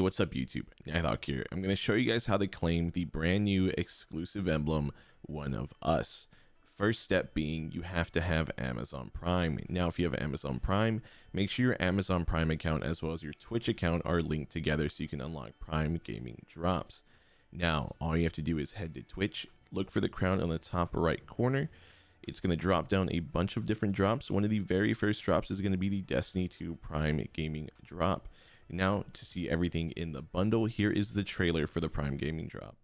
Hey, what's up YouTube? Knitehawk here. I'm going to show you guys how to claim the brand new exclusive emblem, One of Us. First step being you have to have Amazon Prime. Now if you have Amazon Prime, make sure your Amazon Prime account as well as your Twitch account are linked together so you can unlock Prime Gaming Drops. Now all you have to do is head to Twitch, look for the crown on the top right corner. It's going to drop down a bunch of different drops. One of the very first drops is going to be the Destiny 2 Prime Gaming Drop. Now, to see everything in the bundle, here is the trailer for the Prime Gaming Drop.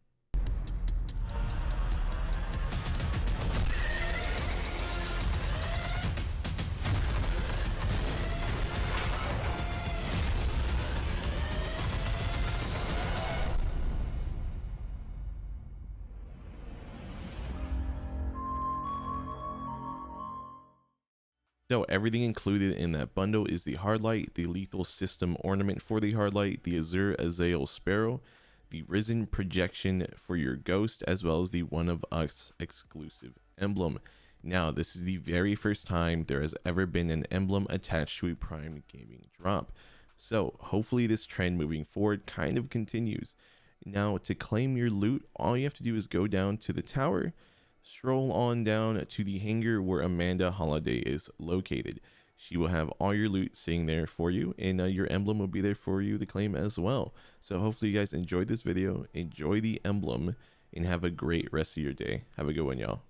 So everything included in that bundle is the Hardlight, the Lethal System Ornament for the Hardlight, the Azure Azale Sparrow, the Risen Projection for your Ghost, as well as the One of Us exclusive emblem. Now, this is the very first time there has ever been an emblem attached to a Prime Gaming Drop. So hopefully this trend moving forward kind of continues. Now, to claim your loot, all you have to do is go down to the tower, stroll on down to the hangar where Amanda Holiday is located. She will have all your loot sitting there for you, and your emblem will be there for you to claim as well. So hopefully you guys enjoyed this video, enjoy the emblem, and have a great rest of your day. Have a good one, y'all.